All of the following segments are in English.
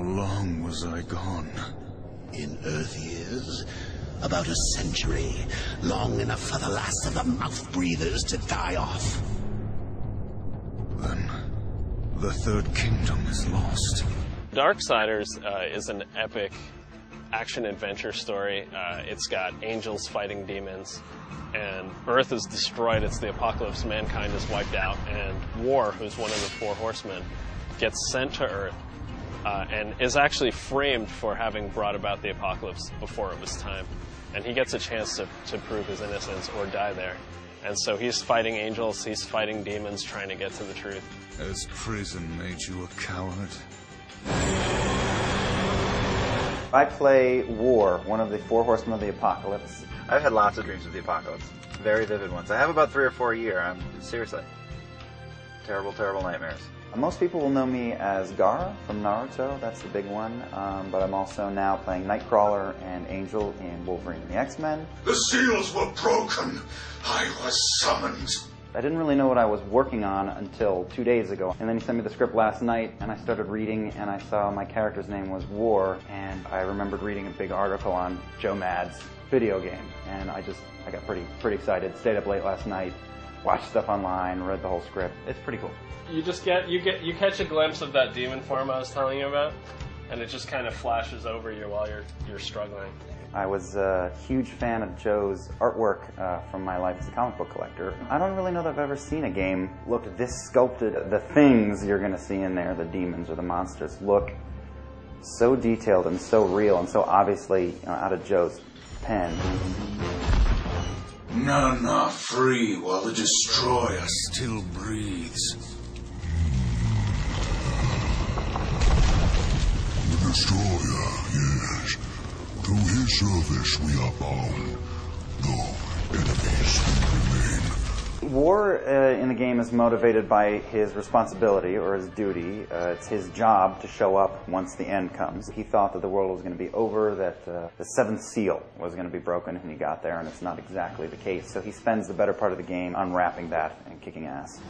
long was I gone? In Earth years? About a century. Long enough for the last of the mouth-breathers to die off. Then, the Third Kingdom is lost. Darksiders is an epic action-adventure story. It's got angels fighting demons, and Earth is destroyed. It's the apocalypse. Mankind is wiped out, and War, who's one of the Four Horsemen, gets sent to Earth and is actually framed for having brought about the apocalypse before it was time. And he gets a chance to prove his innocence or die there. And so he's fighting angels, he's fighting demons, trying to get to the truth. Has prison made you a coward? I play War, one of the Four Horsemen of the Apocalypse. I've had lots of dreams of the apocalypse. Very vivid ones. I have about 3 or 4 a year. I'm seriously. Terrible, terrible nightmares. Most people will know me as Gaara from Naruto. That's the big one. But I'm also now playing Nightcrawler and Angel in Wolverine and the X-Men. The seals were broken. I was summoned. I didn't really know what I was working on until 2 days ago, and then he sent me the script last night, and I started reading, and I saw my character's name was War, and I remembered reading a big article on Joe Mad's video game, and I got pretty excited, stayed up late last night, watched stuff online, read the whole script. It's pretty cool. You just you catch a glimpse of that demon form I was telling you about, and it just kind of flashes over you while you're struggling. I was a huge fan of Joe's artwork from my life as a comic book collector. I don't really know that I've ever seen a game look this sculpted. The things you're going to see in there, the demons or the monsters, look so detailed and so real and so obviously out of Joe's pen. None are free while the destroyer still breathes. The destroyer, yes. To his service we are bound, though enemies remain. War in the game is motivated by his responsibility or his duty. It's his job to show up once the end comes. He thought that the world was going to be over, that the seventh seal was going to be broken when he got there, and it's not exactly the case. So he spends the better part of the game unwrapping that and kicking ass.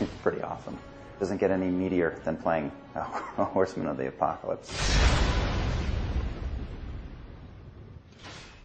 It's pretty awesome. Doesn't get any meatier than playing a Horseman of the Apocalypse.